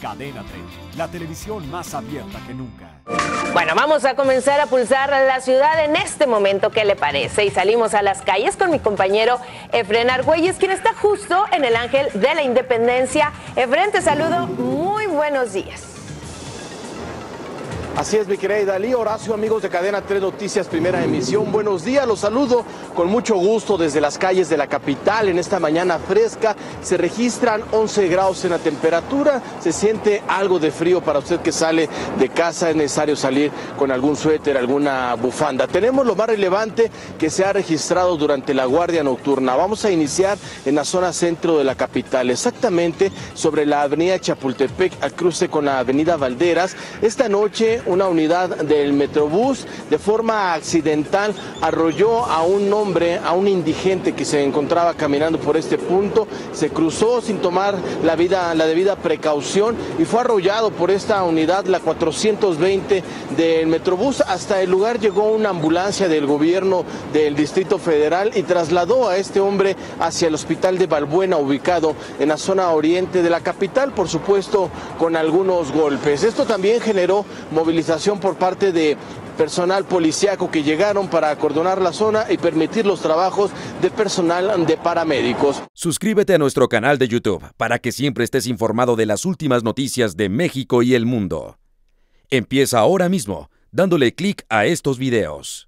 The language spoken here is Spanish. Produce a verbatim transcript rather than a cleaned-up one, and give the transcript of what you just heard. Cadena tres, la televisión más abierta que nunca. Bueno, vamos a comenzar a pulsar la ciudad en este momento, ¿qué le parece? Y salimos a las calles con mi compañero Efrén Argüelles, quien está justo en el Ángel de la Independencia. Efrén, te saludo, muy buenos días. Así es, mi querida Dalí, Horacio, amigos de Cadena tres Noticias, primera emisión. Buenos días, los saludo con mucho gusto desde las calles de la capital. En esta mañana fresca se registran once grados en la temperatura. Se siente algo de frío para usted que sale de casa. Es necesario salir con algún suéter, alguna bufanda. Tenemos lo más relevante que se ha registrado durante la guardia nocturna. Vamos a iniciar en la zona centro de la capital, exactamente sobre la avenida Chapultepec, al cruce con la avenida Valderas. Esta noche una unidad del Metrobús de forma accidental arrolló a un hombre, a un indigente que se encontraba caminando por este punto, se cruzó sin tomar la, vida, la debida precaución y fue arrollado por esta unidad, la cuatrocientos veinte del Metrobús. Hasta el lugar llegó una ambulancia del gobierno del Distrito Federal y trasladó a este hombre hacia el Hospital de Balbuena, ubicado en la zona oriente de la capital, por supuesto con algunos golpes. Esto también generó movilización por parte de personal policíaco que llegaron para acordonar la zona y permitir los trabajos de personal de paramédicos. Suscríbete a nuestro canal de YouTube para que siempre estés informado de las últimas noticias de México y el mundo. Empieza ahora mismo dándole clic a estos videos.